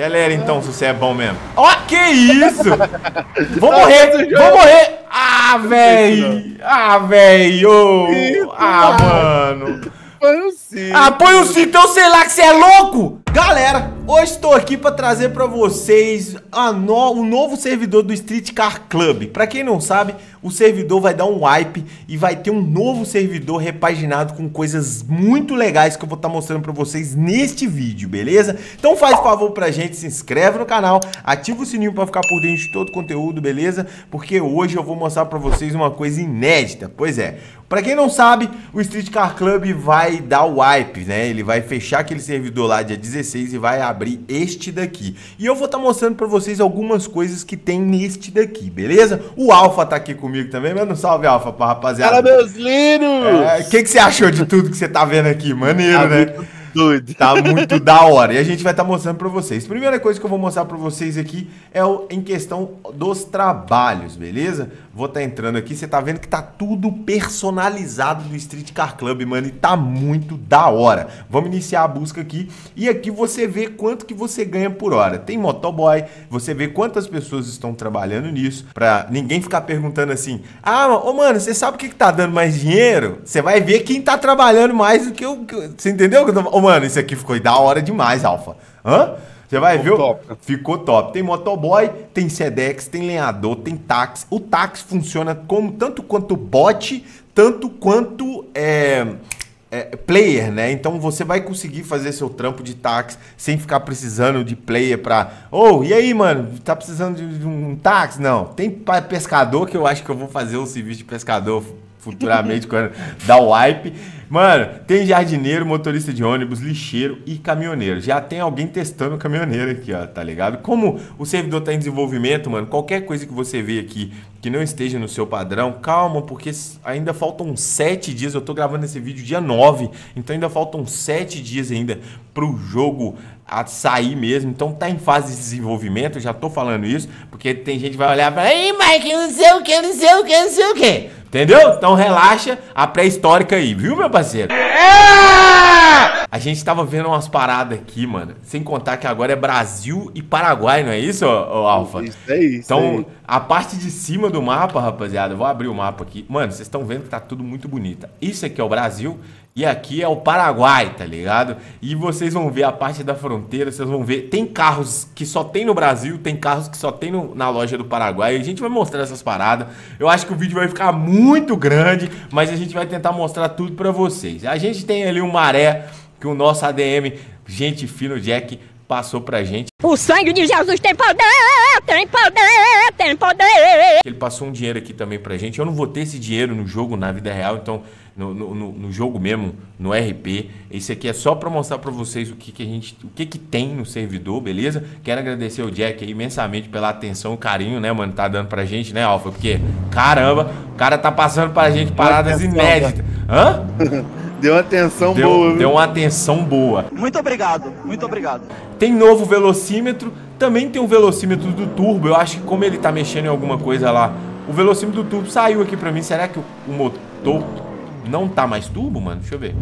Acelera então, se você é bom mesmo. Ó, que isso? Vou morrer, vou morrer. Ah, véi. Ah, véi. Oh. Ah, mano. Põe o cinto. Ah, põe o cinto, então sei lá que você é louco. Galera, hoje estou aqui para trazer para vocês o novo servidor do Street Car Club. Para quem não sabe, o servidor vai dar um wipe e vai ter um novo servidor repaginado com coisas muito legais que eu vou estar mostrando para vocês neste vídeo, beleza? Então faz favor pra gente, se inscreve no canal, ativa o sininho para ficar por dentro de todo o conteúdo, beleza? Porque hoje eu vou mostrar para vocês uma coisa inédita, pois é. Para quem não sabe, o Street Car Club vai dar o wipe, né? Ele vai fechar aquele servidor lá dia 16 e vai abrir este daqui. E eu vou estar mostrando para vocês algumas coisas que tem neste daqui, beleza? O Alfa tá aqui comigo também, mano. Salve, Alfa, pra rapaziada. Fala, meus lindos! É, que você achou de tudo que você tá vendo aqui? Maneiro, tá, né? Muito doido. Tá muito da hora. E a gente vai estar mostrando pra vocês. Primeira coisa que eu vou mostrar pra vocês aqui é em questão dos trabalhos, beleza? Vou estar entrando aqui. Você tá vendo que tá tudo personalizado do Street Car Club, mano. E tá muito da hora. Vamos iniciar a busca aqui. E aqui você vê quanto que você ganha por hora. Tem motoboy. Você vê quantas pessoas estão trabalhando nisso. Pra ninguém ficar perguntando assim: ah, ô, mano, você sabe o que tá dando mais dinheiro? Você vai ver quem tá trabalhando mais do que o... Você entendeu o que eu tô... Mano, isso aqui ficou da hora demais, Alfa. Hã? Você vai ver? Top. Ficou top. Tem motoboy, tem Sedex, tem lenhador, tem táxi. O táxi funciona como, tanto quanto bot, tanto quanto player, né? Então você vai conseguir fazer seu trampo de táxi sem ficar precisando de player pra... Ô, e aí, mano? Tá precisando de um táxi? Não. Tem pescador, que eu acho que eu vou fazer um serviço de pescador futuramente quando dá o wipe. Mano, tem jardineiro, motorista de ônibus, lixeiro e caminhoneiro. Já tem alguém testando o caminhoneiro aqui, ó, tá ligado? Como o servidor tá em desenvolvimento, mano, qualquer coisa que você vê aqui que não esteja no seu padrão, calma, porque ainda faltam 7 dias. Eu tô gravando esse vídeo dia 9, então ainda faltam 7 dias ainda pro jogo sair mesmo. Então tá em fase de desenvolvimento, eu já tô falando isso, porque tem gente que vai olhar e falar: ei, Mike, não sei o que, não sei o que, não sei o que. Entendeu? Então relaxa, a pré-histórica aí, viu, meu parceiro? É! A gente tava vendo umas paradas aqui, mano. Sem contar que agora é Brasil e Paraguai, não é isso, Alfa? Isso é isso. Então, a parte de cima do mapa, rapaziada, eu vou abrir o mapa aqui. Mano, vocês estão vendo que tá tudo muito bonito. Isso aqui é o Brasil e aqui é o Paraguai, tá ligado? E vocês vão ver a parte da fronteira, vocês vão ver. Tem carros que só tem no Brasil, tem carros que só tem na loja do Paraguai. A gente vai mostrar essas paradas. Eu acho que o vídeo vai ficar muito grande, mas a gente vai tentar mostrar tudo pra vocês. A gente tem ali um maré que o nosso ADM, gente fino, Jack, passou pra gente. O sangue de Jesus tem poder, tem poder, tem poder. Ele passou um dinheiro aqui também pra gente. Eu não vou ter esse dinheiro no jogo, na vida real, então... No jogo mesmo, no RP. Esse aqui é só para mostrar para vocês o que tem no servidor, beleza? Quero agradecer o Jack aí imensamente pela atenção, o carinho, né, mano? Tá dando pra gente, né, Alfa? Porque, caramba, o cara tá passando pra gente paradas inéditas. Hã? Deu uma atenção boa. Deu uma atenção boa. Muito obrigado, muito obrigado. Tem novo velocímetro, também tem um velocímetro do turbo. Eu acho que como ele tá mexendo em alguma coisa lá, o velocímetro do turbo saiu aqui pra mim. Será que o motor... Não tá mais turbo, mano? Deixa eu ver.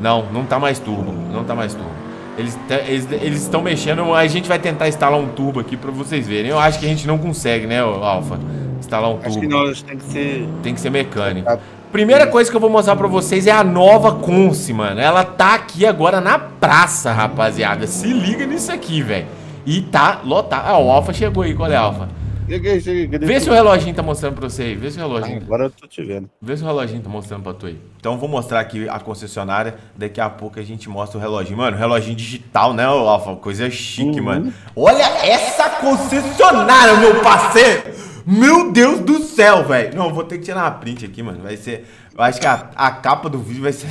Não, não tá mais turbo. Não tá mais turbo. Eles estão mexendo. A gente vai tentar instalar um turbo aqui pra vocês verem. Eu acho que a gente não consegue, né, Alfa? Instalar um turbo. Acho que não, tem que ser mecânico. Primeira coisa que eu vou mostrar pra vocês é a nova Conce, mano. Ela tá aqui agora na praça, rapaziada. Se liga nisso aqui, velho. E tá lotado. Ah, o Alfa chegou aí. Qual é, Alfa? Vê se o reloginho tá mostrando pra você aí. Vê se o reloginho. Agora eu tô te vendo. Vê se o reloginho tá mostrando pra tu aí. Então vou mostrar aqui a concessionária. Daqui a pouco a gente mostra o reloginho. Mano, reloginho digital, né, Alfa? Coisa chique, mano. Olha essa concessionária, meu parceiro. Meu Deus do céu, velho. Não, eu vou ter que tirar uma print aqui, mano. Vai ser... Eu acho que a capa do vídeo vai ser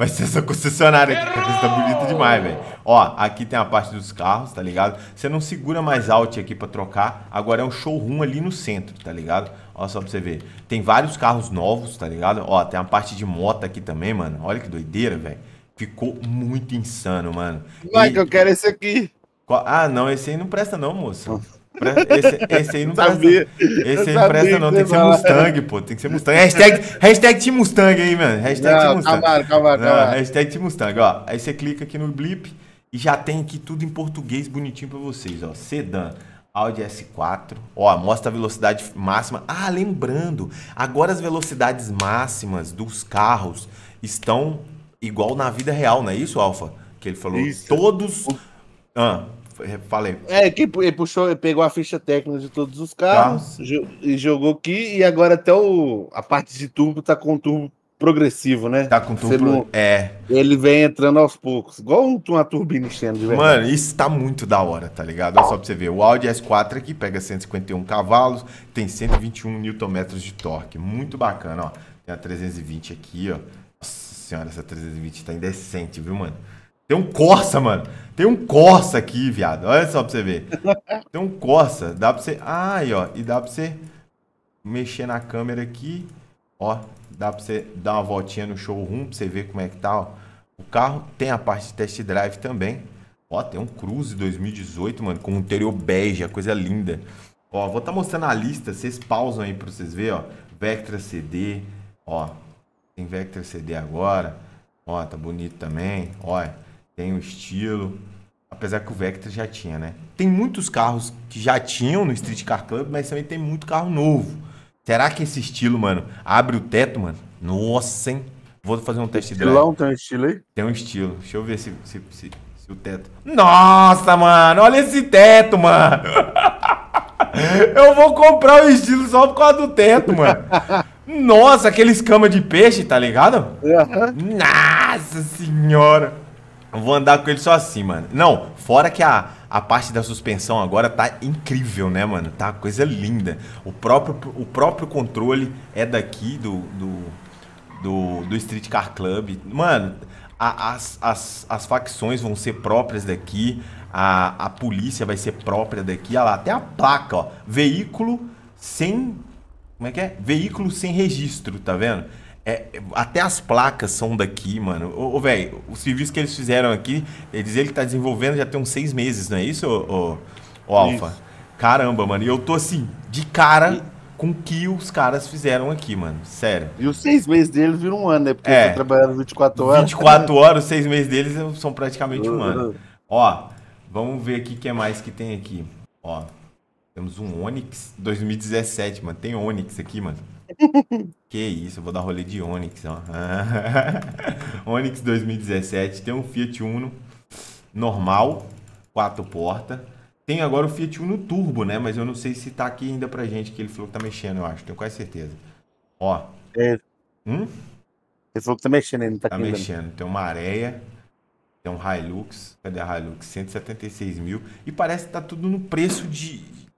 essa concessionária aqui, porque tá bonito demais, velho. Ó, aqui tem a parte dos carros, tá ligado? Você não segura mais alt aqui pra trocar. Agora é um showroom ali no centro, tá ligado? Ó, só pra você ver. Tem vários carros novos, tá ligado? Ó, tem a parte de moto aqui também, mano. Olha que doideira, velho. Ficou muito insano, mano. Mike, eu quero esse aqui. Ah, não, esse aí não presta não, moço. Esse aí não presta. Esse aí não presta, não. Tem que ser Mustang, pô. Tem que ser Mustang. Hashtag Team Mustang aí, mano. Hashtag Team Mustang. Calma, calma, calma. Hashtag Team Mustang, ó. Aí você clica aqui no blip E já tem aqui tudo em português bonitinho para vocês, ó. Sedã, Audi S4, ó, mostra a velocidade máxima. Ah, lembrando, agora as velocidades máximas dos carros estão igual na vida real, não é isso, Alfa? Que ele falou, isso. Todos... Ah, falei. É, que ele puxou, ele pegou a ficha técnica de todos os carros e jogou aqui, e agora até a parte de turbo tá com turbo progressivo, né? Tá com turbo, é. Ele vem entrando aos poucos, igual uma turbina enchendo de verdade. Mano, isso tá muito da hora, tá ligado? Olha só pra você ver, o Audi S4 aqui pega 151 cavalos, tem 121 Nm de torque, muito bacana, ó. Tem a 320 aqui, ó. Nossa senhora, essa 320 tá indecente, viu, mano? Tem um Corsa, mano. Tem um Corsa aqui, viado. Olha só pra você ver. Tem um Corsa. Dá pra você... Ai, ó. E dá pra você mexer na câmera aqui. Ó. Dá pra você dar uma voltinha no showroom pra você ver como é que tá, ó. O carro tem a parte de test drive também. Ó, tem um Cruze 2018, mano. Com interior bege. Coisa linda. Ó, vou tá mostrando a lista. Vocês pausam aí pra vocês verem, ó. Vectra CD. Ó. Tem Vectra CD agora. Ó, tá bonito também. Ó. Tem o estilo, apesar que o Vectra já tinha, né? Tem muitos carros que já tinham no Street Car Club, mas também tem muito carro novo. Será que esse estilo, mano, abre o teto, mano? Nossa, hein? Vou fazer um teste dele. Tem um estilo aí? Tem um estilo. Deixa eu ver se o teto... Nossa, mano! Olha esse teto, mano! Eu vou comprar o estilo só por causa do teto, mano. Nossa, aquele escama de peixe, tá ligado? Uhum. Nossa senhora! Vou andar com ele só assim, mano. Não, fora que a parte da suspensão agora tá incrível, né, mano? Tá coisa linda. O próprio controle é daqui do Street Car Club. Mano, as facções vão ser próprias daqui. A polícia vai ser própria daqui. Olha lá, até a placa, ó. Veículo sem... Como é que é? Veículo sem registro, tá vendo? É, até as placas são daqui, mano. Ô, velho, o serviço que eles fizeram aqui, ele tá desenvolvendo já tem uns 6 meses, não é isso, ô Alfa? Caramba, mano. E eu tô assim, de cara com o que os caras fizeram aqui, mano. Sério. E os 6 meses deles viram um ano, né? Porque eles trabalharam 24 horas. 24 horas, os 6 meses deles são praticamente um ano. Ó, vamos ver aqui o que mais que tem aqui. Ó, temos um Onix 2017, mano. Tem Onix aqui, mano. Que isso, eu vou dar rolê de Onix, ó. Onix 2017, tem um Fiat Uno normal, 4 portas. Tem agora o Fiat Uno Turbo, né? Mas eu não sei se tá aqui ainda pra gente, que ele falou que tá mexendo, eu acho. Tenho quase certeza. Ó. Ele falou que tá mexendo, ele não tá aqui. Tá mexendo. Tem uma Areia, tem um Hilux. Cadê a Hilux? 176 mil. E parece que tá tudo no preço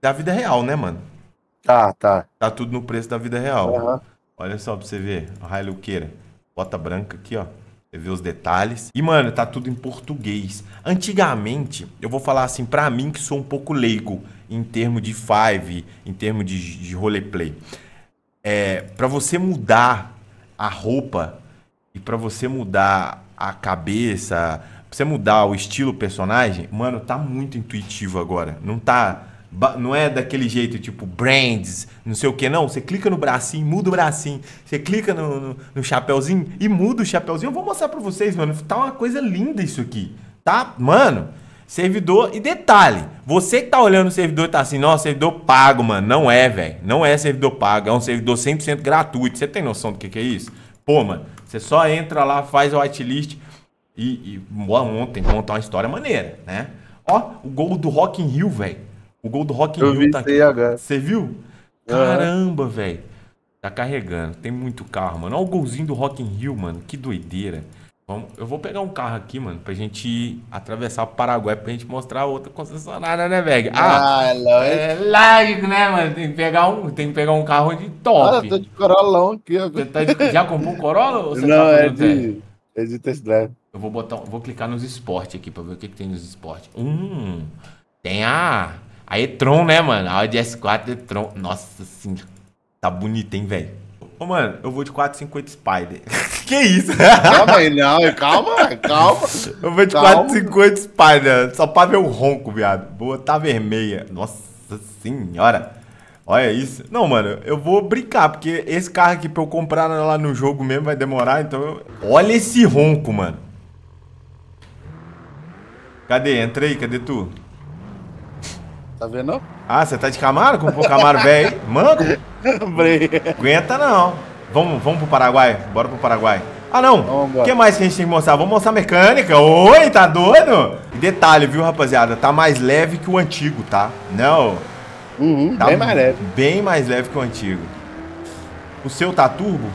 da vida real, né, mano? Tá. Tá tudo no preço da vida real. Uhum. Olha só pra você ver. A Hiluqueira. Bota branca aqui, ó. Você vê os detalhes. E, mano, tá tudo em português. Antigamente, eu vou falar assim, pra mim que sou um pouco leigo em termo de five, em termo de roleplay. Pra você mudar a roupa e pra você mudar a cabeça, pra você mudar o estilo personagem, mano, tá muito intuitivo agora. Não tá... Não é daquele jeito, tipo, brands, não sei o que, não. Você clica no bracinho, muda o bracinho. Você clica no chapéuzinho e muda o chapéuzinho. Eu vou mostrar pra vocês, mano. Tá uma coisa linda isso aqui, tá? Mano, servidor... E detalhe, você que tá olhando o servidor e tá assim, nossa, servidor pago, mano. Não é, velho. Não é servidor pago. É um servidor 100% gratuito. Você tem noção do que é isso? Pô, mano, você só entra lá, faz a whitelist e ontem contar uma história maneira, né? Ó, o gol do Rock in Rio, velho. O gol do Rock in Rio tá aqui. Você viu? Caramba, velho. Tá carregando. Tem muito carro, mano. Olha o golzinho do Rock in Rio, mano. Que doideira. Eu vou pegar um carro aqui, mano, pra gente atravessar o Paraguai, pra gente mostrar outra concessionária, né, velho? É lógico, né, mano? Tem que pegar um carro de top. Ah, eu tô de Corolla aqui, velho. Já comprou um Corolla? Ou você não, é de test drive. Eu vou clicar nos esportes aqui pra ver o que tem nos esportes. Tem a e-tron, né, mano? A Audi S4 e-tron. Nossa senhora. Tá bonita, hein, velho? Ô, mano, eu vou de 450 Spider. Que isso? Calma aí, não. Calma. Eu vou de 450 Spider. Só pra ver o ronco, viado. Vou botar vermelha. Nossa senhora. Olha isso. Não, mano, eu vou brincar, porque esse carro aqui pra eu comprar lá no jogo mesmo vai demorar, então... Olha esse ronco, mano. Cadê? Entra aí, cadê tu? Tá vendo? Ah, você tá de Camaro? Como o Camaro velho aí? Mano, aguenta não. Vamos pro Paraguai, bora pro Paraguai. Ah não, o que mais que a gente tem que mostrar? Vamos mostrar mecânica. Oi, tá doido? Detalhe, viu rapaziada, tá mais leve que o antigo, tá? Não. Uhum, tá bem mais leve. Bem mais leve que o antigo. O seu tá turbo?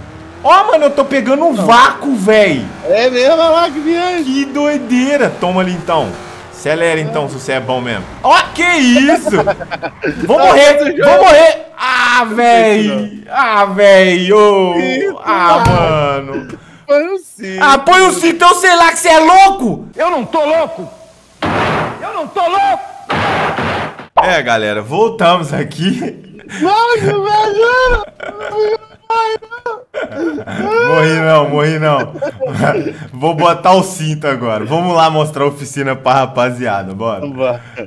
Ó, mano, eu tô pegando um vácuo, velho. É mesmo, olha lá que viagem. Que doideira. Toma ali, então. Acelera, então, se você é bom mesmo. Ó, que isso. Vou morrer, vou morrer. Ah, velho. Ah, velho. Ah, mano. Põe o cinto. Ah, põe o cinto, então sei lá que você é louco. Eu não tô louco. Eu não tô louco. É, galera, voltamos aqui. Mano, velho. Morri não, morri não. Vou botar o cinto agora. Vamos lá mostrar a oficina pra rapaziada, bora.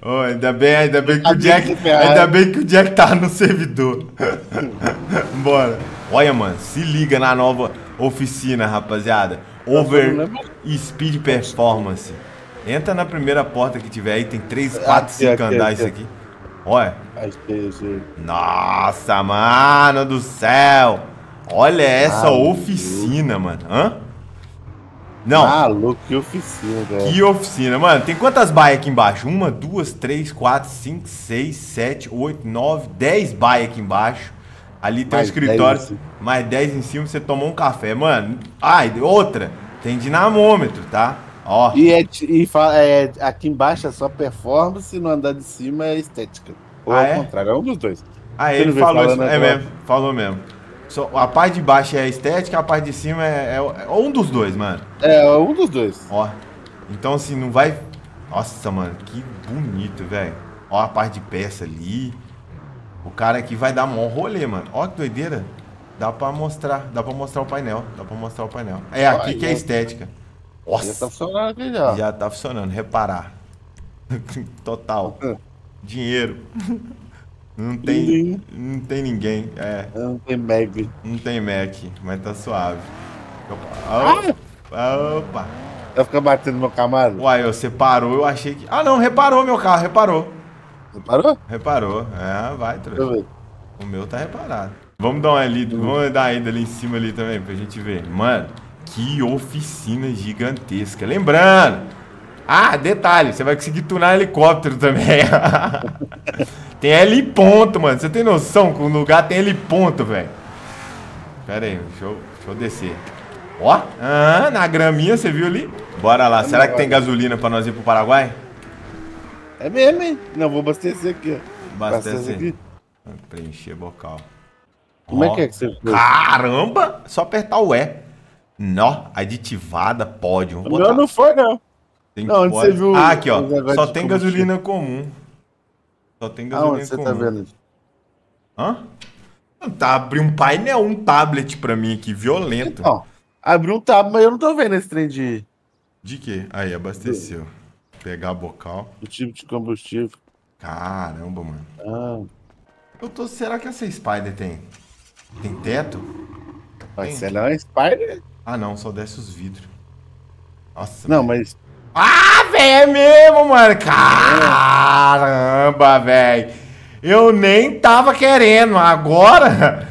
Oh, ainda bem que o Jack, ainda bem que o Jack tá no servidor. Bora. Olha, mano, se liga na nova oficina, rapaziada. Over Speed Performance. Entra na primeira porta que tiver aí, tem 3, 4, 5 andares isso aqui. Olha. Nossa, mano do céu. Olha essa oficina, mano. Hã? Não. Ah, louco, que oficina, velho. Que oficina, mano. Tem quantas baias aqui embaixo? 1, 2, 3, 4, 5, 6, 7, 8, 9, 10 baias aqui embaixo. Ali tem um escritório. Mais 10 em cima, você tomou um café, mano. Ah, e outra. Tem dinamômetro, tá? Ó. E aqui embaixo é só performance, no andar de cima é estética. Ou ao contrário, é um dos dois. Ah, ele falou isso. É mesmo, falou mesmo. A parte de baixo é estética, a parte de cima é um dos dois, mano. É um dos dois. Ó, então assim, não vai... Nossa, mano, que bonito, velho. Ó a parte de peça ali. O cara aqui vai dar mó rolê, mano. Ó que doideira. Dá pra mostrar o painel. Dá pra mostrar o painel. É, aqui que é estética. Nossa. Já tá funcionando aqui já. Já tá funcionando, reparar. Total. Dinheiro. Não tem ninguém, Não tem Mac. Não tem Mac, mas tá suave. Opa, opa. Vai ficar batendo no meu Camaro? Uai, você parou, eu achei que... Ah não, reparou meu carro, reparou. Reparou? Reparou, vai, trouxe. O meu tá reparado. Vamos dar uma lida, vamos dar ainda ali em cima ali também, pra gente ver. Mano, que oficina gigantesca. Lembrando... Ah, detalhe, você vai conseguir tunar helicóptero também. Tem heliponto, mano. Você tem noção que o lugar tem heliponto, velho? Pera aí, deixa eu descer. Ó, na graminha, você viu ali? Bora lá. Será que tem gasolina pra nós ir pro Paraguai? É mesmo, hein? Não, vou abastecer aqui, ó. Abastecer aqui. Preencher bocal. Como é que você fez? Caramba! Só apertar o E. Nó, aditivada, pode. Não, não foi, não. Não, onde você viu? Ah, aqui, ó. Só tem gasolina comum. Só tem gasolina comum. Onde você tá vendo? Hã? Tá abrindo um painel, um tablet pra mim aqui, violento. Não, abriu um tablet, mas eu não tô vendo esse trem de... De quê? Aí, abasteceu. Pegar bocal. O tipo de combustível. Caramba, mano. Será que essa Spider tem teto? Mas ela é uma Spider? Ah, não. Só desce os vidros. Nossa. Não, mas... Ah, velho, é mesmo, mano. Caramba, velho. Eu nem tava querendo. Agora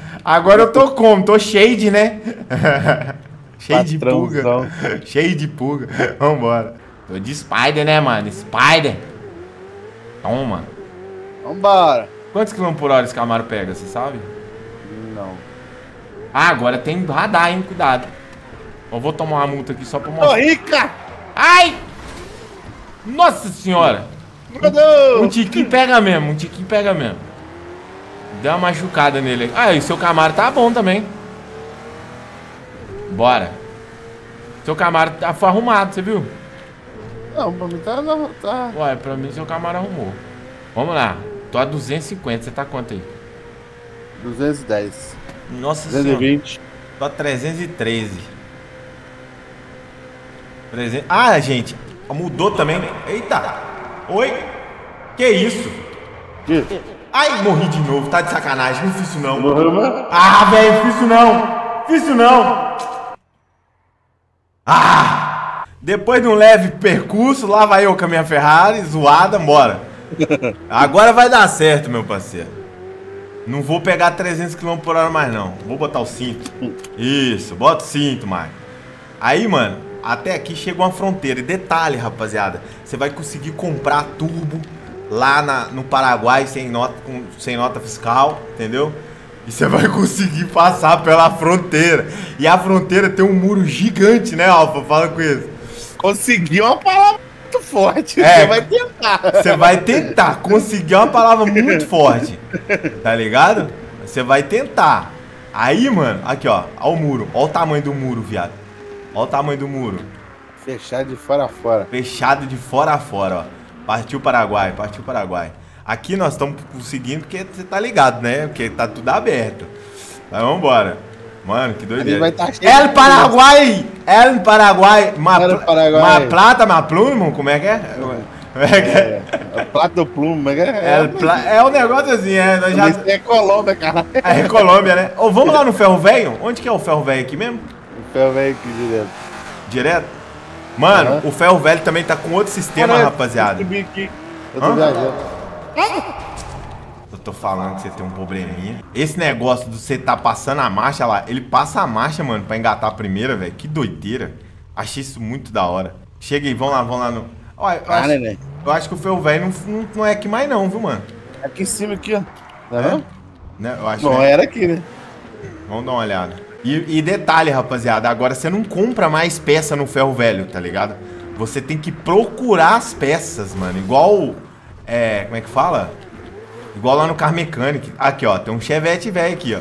eu tô como? Tô shade, né? Cheio de pulga. Cheio de pulga. Vambora. Tô de Spider, né, mano? Spider. Toma. Vambora. Quantos km por hora esse Camaro pega, você sabe? Não. Ah, agora tem radar, hein? Cuidado. Eu vou tomar uma multa aqui só pra mostrar. Tô rica! Ai! Nossa senhora! Um tiquinho pega mesmo, um tiquinho pega mesmo. Deu uma machucada nele. Ah, e seu Camaro tá bom também. Bora. Seu Camaro tá arrumado, você viu? Não, pra mim tá. Ué, pra mim seu Camaro arrumou. Vamos lá. Tô a 250, você tá quanto aí? 210. Nossa senhora. 220. Tô a 313. Ah, gente, mudou também. Eita. Oi. Que isso? Que? Ai, morri de novo. Tá de sacanagem. Não fiz isso não. Ah, velho, fiz isso não. Fiz isso não. Ah. Depois de um leve percurso, lá vai eu com a minha Ferrari, zoada, bora. Agora vai dar certo, meu parceiro. Não vou pegar 300 km por hora mais, não. Vou botar o cinto. Isso, bota o cinto, Mike. Aí, mano, até aqui chegou uma fronteira. E detalhe, rapaziada, você vai conseguir comprar turbo lá no Paraguai sem nota fiscal, entendeu? E você vai conseguir passar pela fronteira. E a fronteira tem um muro gigante, né, Alfa? Fala com isso. Conseguiu uma palavra muito forte. É, você vai tentar. Você vai tentar. Conseguir uma palavra muito forte. Tá ligado? Você vai tentar. Aí, mano, aqui, ó. Ó o muro. Ó o tamanho do muro, viado. Ó o tamanho do muro. Fechado de fora a fora. Fechado de fora a fora, ó. Partiu Paraguai, partiu Paraguai. Aqui nós estamos conseguindo porque você tá ligado, né? Porque tá tudo aberto. Mas vambora. Mano, que doideira. Tá El Paraguai! El Paraguai! Ma plata, ma plumo? Como é que é? Como é que é? Plata do plumo, como é que é? É um negócio assim, é. Nós já... É Colômbia, cara. É Colômbia, né? Ô, vamos lá no ferro velho? Onde que é o ferro velho aqui mesmo? O ferro velho aqui, direto. Direto? Mano, o ferro velho também tá com outro sistema, cara, rapaziada. Eu tô viajando. Eu tô falando que você tem um probleminha. Esse negócio de você tá passando a marcha lá, ele passa a marcha, mano, pra engatar a primeira, velho. Que doideira. Achei isso muito da hora. Chega aí, vamos lá no... Ó, eu acho que o ferro velho não é aqui mais não, viu, mano? Aqui em cima, aqui, ó. Tá vendo? Né? Eu acho, não, né? Era aqui, né? Vamos dar uma olhada. E detalhe, rapaziada, agora você não compra mais peça no ferro velho, tá ligado? Você tem que procurar as peças, mano. Igual... É, como é que fala? Igual lá no Car Mechanic. Aqui, ó, tem um Chevette velho aqui, ó.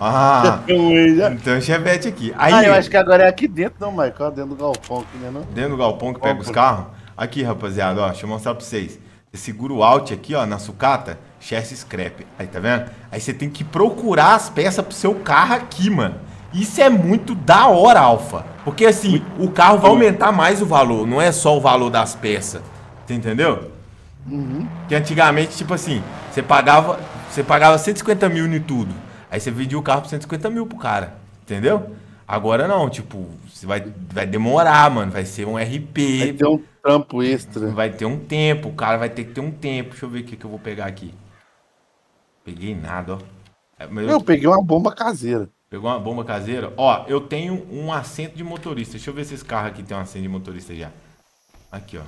Ah, tem um Chevette aqui. Aí, eu acho que agora é aqui dentro, não, Michael. Dentro do galpão aqui, né, não? Dentro do galpão que pega os carros. Aqui, rapaziada, ó, deixa eu mostrar pra vocês. Você segura o Alt aqui, ó, na sucata, chassi scrap. Aí, tá vendo? Aí você tem que procurar as peças pro seu carro aqui, mano. Isso é muito da hora, Alfa. Porque, assim, o carro vai aumentar mais o valor. Não é só o valor das peças. Você entendeu? Uhum. Que antigamente, tipo assim, você pagava 150 mil em tudo. Aí você vendia o carro por 150 mil pro cara, entendeu? Agora não, tipo, você vai demorar, mano. Vai ser um RP. Vai ter um trampo extra. Vai ter um tempo, o cara vai ter que ter um tempo. Deixa eu ver o que, eu vou pegar aqui. Peguei nada, ó. Eu peguei uma bomba caseira. Pegou uma bomba caseira? Ó, eu tenho um assento de motorista. Deixa eu ver se esse carro aqui tem um assento de motorista já. Aqui, ó.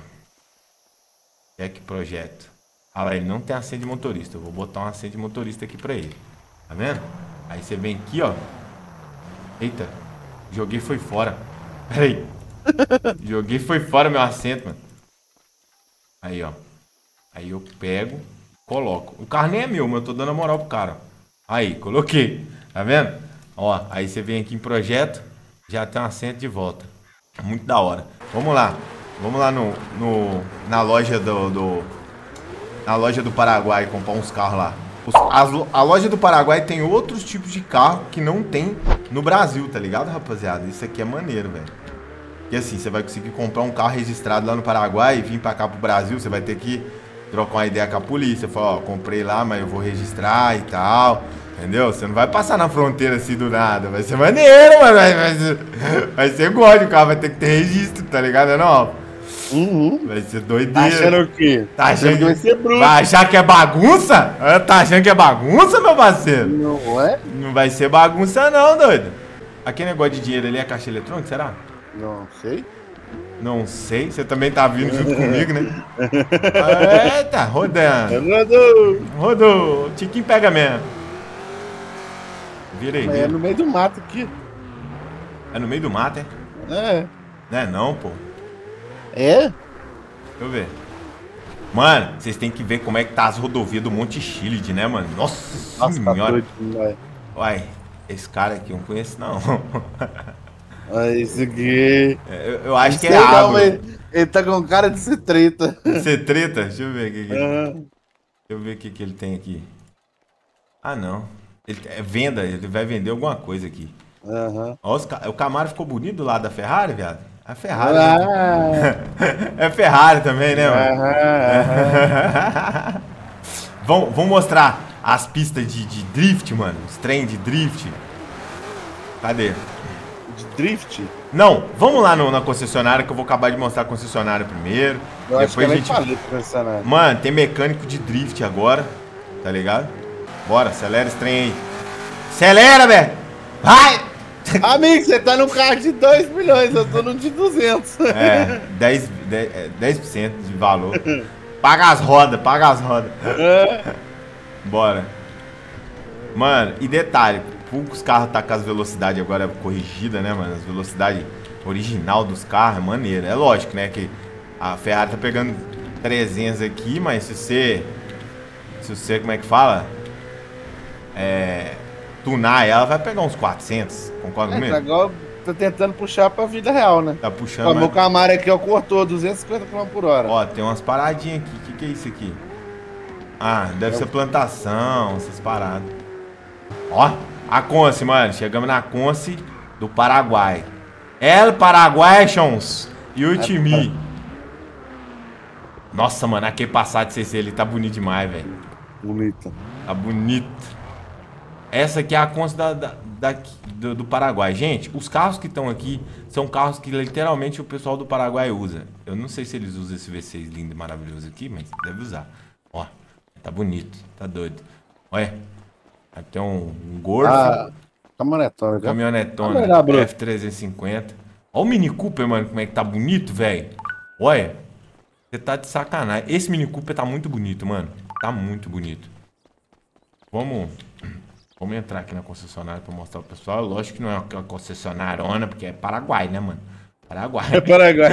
É que projeto. Ah lá, ele não tem assento de motorista. Eu vou botar um assento de motorista aqui pra ele. Tá vendo? Aí você vem aqui, ó. Eita. Joguei foi fora. Pera aí. Joguei foi fora meu assento, mano. Aí, ó. Aí eu pego, coloco. O carro nem é meu, mas eu tô dando a moral pro cara. Aí, coloquei. Tá vendo? Ó, aí você vem aqui em projeto. Já tem um assento de volta. Muito da hora. Vamos lá. Vamos lá na loja na loja do Paraguai comprar uns carros lá. A loja do Paraguai tem outros tipos de carro que não tem no Brasil, tá ligado, rapaziada? Isso aqui é maneiro, velho. E assim, você vai conseguir comprar um carro registrado lá no Paraguai e vir pra cá pro Brasil, você vai ter que trocar uma ideia com a polícia. Falar, ó, comprei lá, mas eu vou registrar e tal, entendeu? Você não vai passar na fronteira assim do nada. Vai ser maneiro, mano. Vai ser gole, o carro vai ter que ter registro, tá ligado, não? Uhum. Vai ser doideira. Tá achando o quê? Tá achando que vai ser bruto. Vai achar que é bagunça? Tá achando que é bagunça, meu parceiro? Não é? Não vai ser bagunça não, doido. Aquele negócio de dinheiro ali é caixa eletrônica, será? Não sei. Não sei? Você também tá vindo junto comigo, né? Eita, rodando. Rodou. Rodou. O Tiquinho pega mesmo. Vira aí. É no meio do mato aqui. É no meio do mato, é? É. Não é não, pô. É? Deixa eu ver. Mano, vocês têm que ver como é que tá as rodovias do Monte Childe, né, mano? Nossa senhora. Tá uai, esse cara aqui eu não conheço, não. Olha isso aqui. Eu acho que é água. Ele tá com cara de ser treta. Ser treta? Deixa eu ver aqui. Deixa eu ver o que ele tem aqui. Ah, não. Ele é venda, ele vai vender alguma coisa aqui. Uhum. Ó, o Camaro ficou bonito lá da Ferrari, viado. A Ferrari. É Ferrari também, né, mano? Vamos mostrar as pistas de drift, mano. Os trem de drift. Cadê? De drift? Não, vamos lá na concessionária que eu vou acabar de mostrar a concessionária primeiro. Eu acho que a gente... falei pra concessionária. Mano, tem mecânico de drift agora, tá ligado? Bora, acelera esse trem aí. Acelera, velho! Vai! Amigo, você tá no carro de 2 milhões, eu tô no de 200. É, 10% de valor. Paga as rodas, paga as rodas. É. Bora. Mano, e detalhe, poucos carros tá com as velocidades agora corrigidas, né, mano? As velocidades original dos carros é maneiro. É lógico, né, que a Ferrari tá pegando 300 aqui, mas se você... se você, como é que fala? É... tunar ela, vai pegar uns 400, concorda comigo? Agora tá tentando puxar pra vida real, né? Tá puxando. Ó, mas... meu Camaro aqui, ó, cortou 250 km por hora. Ó, tem umas paradinhas aqui. Que é isso aqui? Ah, deve ser plantação, essas paradas. Ó, a Conce, mano. Chegamos na Conce do Paraguai. El Paraguai, Chons. E o time. Nossa, mano, aquele Passat CC ali tá bonito demais, velho. Bonita. Tá bonito. Essa aqui é a Conce do Paraguai. Gente, os carros que estão aqui são carros que literalmente o pessoal do Paraguai usa. Eu não sei se eles usam esse V6 lindo e maravilhoso aqui, mas deve usar. Ó, tá bonito, tá doido. Olha, aqui tem um gordo. Ah, caminhonetona. Caminhonetona, F350. Ó o Mini Cooper, mano, como é que tá bonito, velho. Olha, você tá de sacanagem. Esse Mini Cooper tá muito bonito, mano. Tá muito bonito. Vamos... vamos entrar aqui na concessionária pra mostrar o pessoal. Lógico que não é uma concessionarona, porque é Paraguai, né, mano? Paraguai. É Paraguai.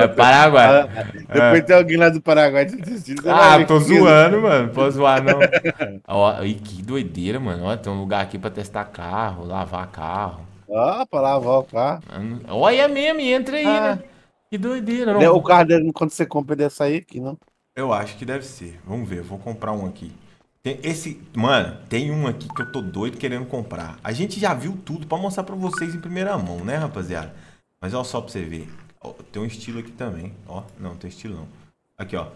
É Paraguai. Depois tem alguém lá do Paraguai desistindo. Ah, tô zoando, mano. Posso zoar, não. Ó, e que doideira, mano. Ó, tem um lugar aqui pra testar carro, lavar carro. Ó, pra lavar o carro. Olha mesmo, entra aí, né? Que doideira, não. O carro dele, quando você compra, deve sair aqui, não? Eu acho que deve ser. Vamos ver, eu vou comprar um aqui. Esse, mano, tem um aqui que eu tô doido querendo comprar. A gente já viu tudo pra mostrar pra vocês em primeira mão, né, rapaziada? Mas olha só pra você ver. Ó, tem um estilo aqui também. Ó, não, tem estilo não. Aqui, ó.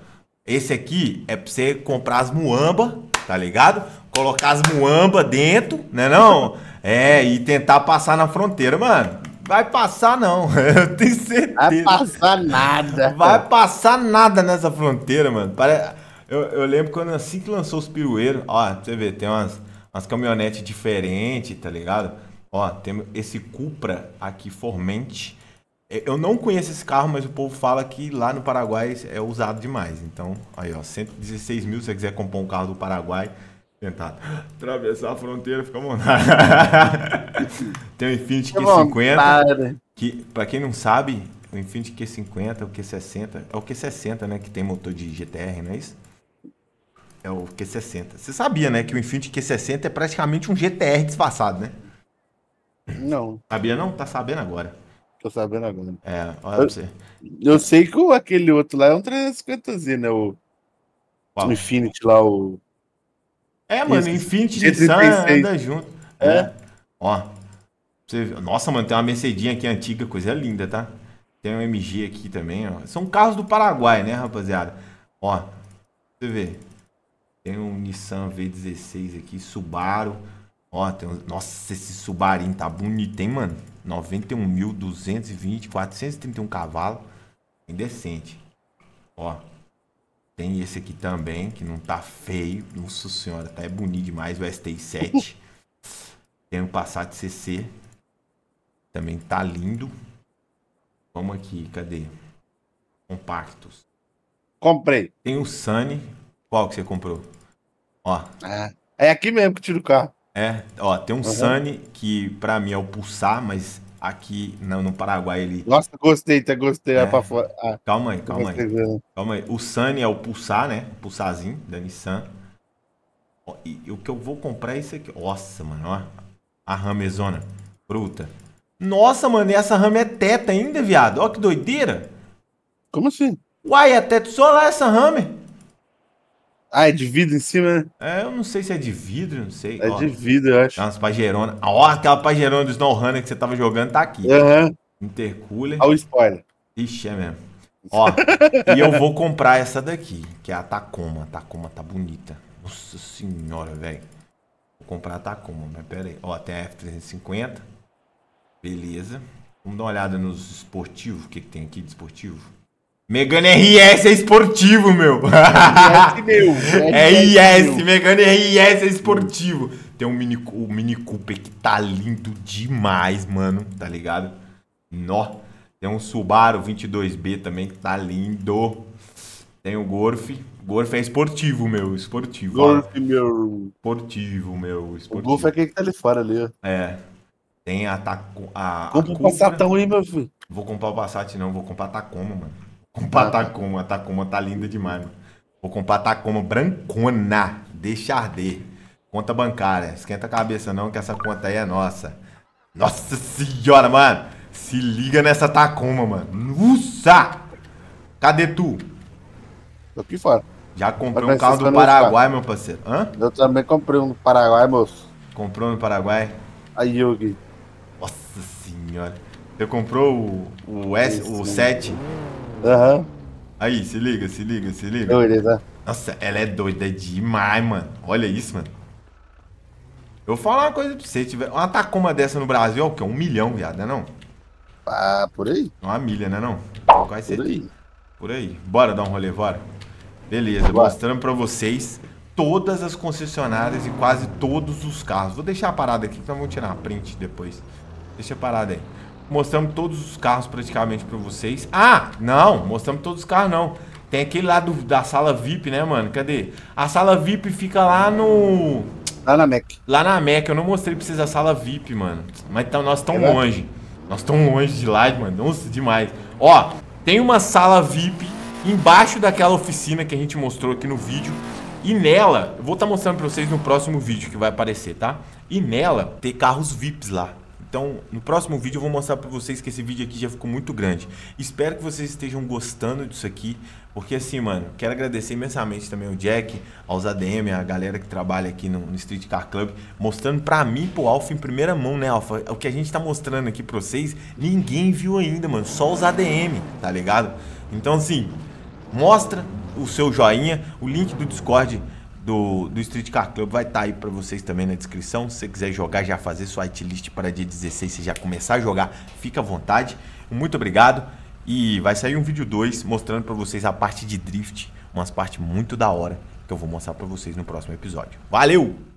Esse aqui é pra você comprar as muamba, tá ligado? Colocar as muamba dentro, né não? É, e tentar passar na fronteira, mano. Vai passar não, eu tenho certeza. Vai passar nada. Vai passar nada nessa fronteira, mano. Parece... Eu lembro quando assim que lançou os pirueiros, ó, você vê, tem umas caminhonetes diferentes, tá ligado? Ó, tem esse Cupra aqui, Formente. Eu não conheço esse carro, mas o povo fala que lá no Paraguai é usado demais. Então, aí ó, 116 mil, se você quiser comprar um carro do Paraguai, tentar atravessar a fronteira, fica à vontade. Tem o Infiniti Q50, que pra quem não sabe, o Infiniti Q50, o Q60, é o Q60, né, que tem motor de GTR, não é isso? É o Q60. Você sabia, né, que o Infiniti Q60 é praticamente um GTR disfarçado, né? Não. Sabia não? Tá sabendo agora. Tô sabendo agora. É, olha pra você. Eu sei que aquele outro lá é um 350Z, né? O Infiniti lá, o... é, mano, Infiniti e Sun anda junto. É. Ó. Você... nossa, mano, tem uma Mercedinha aqui antiga, coisa linda, tá? Tem um MG aqui também, ó. São carros do Paraguai, né, rapaziada? Ó, pra você ver. Tem um Nissan V16 aqui, Subaru. Ó, tem um... nossa, esse Subarinho tá bonito, hein, mano? 91.220, 431 cavalos. Indecente. Ó, tem esse aqui também, que não tá feio. Nossa senhora, tá é bonito demais, o STI7. Tem um Passat CC. Também tá lindo. Vamos aqui, cadê? Compactos. Comprei. Tem o Sunny. Qual que você comprou? Ó. É aqui mesmo que tira o carro. É, ó, tem um Sunny que pra mim é o Pulsar, mas aqui no Paraguai ele... nossa, gostei, tá, gostei. É. Pra fora. Ah, calma aí, calma aí. Calma aí. O Sunny é o Pulsar, né? O Pulsarzinho da Nissan. Ó, e o que eu vou comprar é isso aqui. Nossa, mano, ó. A Ramezona. Bruta. Nossa, mano, e essa Ram é teta ainda, viado. Ó que doideira. Como assim? Uai, é teto solar essa Ram. Ah, é de vidro em cima, né? É, eu não sei se é de vidro, não sei. É ó, de vidro, eu acho. Umas pajeronas. Ó, aquela pajerona do Snow Runner que você tava jogando tá aqui. Aham. Uhum. Intercooler. Olha o spoiler. Ixi, é mesmo. Ó, e eu vou comprar essa daqui, que é a Tacoma. A Tacoma tá bonita. Nossa senhora, velho. Vou comprar Tacoma, mas pera aí. Ó, tem a F350. Beleza. Vamos dar uma olhada nos esportivos. O que que tem aqui de esportivo? Megane RS é esportivo, meu. RS, meu. RS, Megane RS é esportivo. Tem um mini Cooper que tá lindo demais, mano. Tá ligado? Nó. Tem um Subaru 22B também que tá lindo. Tem o Golf. Golf é esportivo, meu. Esportivo. Golf, meu. Esportivo, meu. Esportivo. O Golf é aquele que tá ali fora, ali, ó. É. Tem a Tacoma. Compra o Passatão aí, meu filho. Vou comprar o Passat, não. Vou comprar a Tacoma, mano. Vou comprar a Tacoma. A Tacoma tá linda demais, mano. Vou comprar a Tacoma brancona. Deixa arder. Conta bancária. Esquenta a cabeça, não, que essa conta aí é nossa. Nossa senhora, mano. Se liga nessa Tacoma, mano. Nossa! Cadê tu? Tô aqui fora. Já comprei um carro do Paraguai, meu parceiro. Hã? Eu também comprei um do Paraguai, moço. Comprou no Paraguai? Aí, Yogi. Nossa senhora. Você comprou o 7? Aham. Uhum. Aí, se liga, se liga, se liga. Beleza. Nossa, ela é doida demais, mano. Olha isso, mano. Eu vou falar uma coisa pra você. Tiver uma Tacoma dessa no Brasil, é o quê? 1 milhão, viado, né não? Ah, por aí. Uma milha, né não? Quase por aí. Por aí. Bora dar um rolê, bora. Beleza, bora. Mostrando pra vocês todas as concessionárias e quase todos os carros. Vou deixar a parada aqui, que nós vamos tirar a print depois. Deixa a parada aí. Mostramos todos os carros praticamente pra vocês. Ah, não, mostramos todos os carros não. Tem aquele lá da sala VIP, né, mano? Cadê? A sala VIP fica lá no... Lá na Mec. Lá na Mec. Eu não mostrei pra vocês a sala VIP, mano. Mas nós estamos longe. Nós estamos longe de lá, mano. Nossa, demais. Ó, tem uma sala VIP embaixo daquela oficina que a gente mostrou aqui no vídeo. E nela, eu vou estar mostrando pra vocês no próximo vídeo que vai aparecer, tá? E nela, tem carros VIPs lá. Então, no próximo vídeo eu vou mostrar pra vocês que esse vídeo aqui já ficou muito grande. Espero que vocês estejam gostando disso aqui. Porque assim, mano, quero agradecer imensamente também ao Jack, aos ADM, a galera que trabalha aqui no Street Car Club, mostrando pra mim, pro Alfa, em primeira mão, né, Alfa? O que a gente tá mostrando aqui pra vocês, ninguém viu ainda, mano. Só os ADM, tá ligado? Então, assim, mostra o seu joinha, o link do Discord do Street Car Club vai estar aí pra vocês também na descrição. Se você quiser jogar, já fazer sua hitlist para dia 16, você já começar a jogar, fica à vontade. Muito obrigado. E vai sair um vídeo 2 mostrando pra vocês a parte de drift, umas partes muito da hora que eu vou mostrar pra vocês no próximo episódio. Valeu!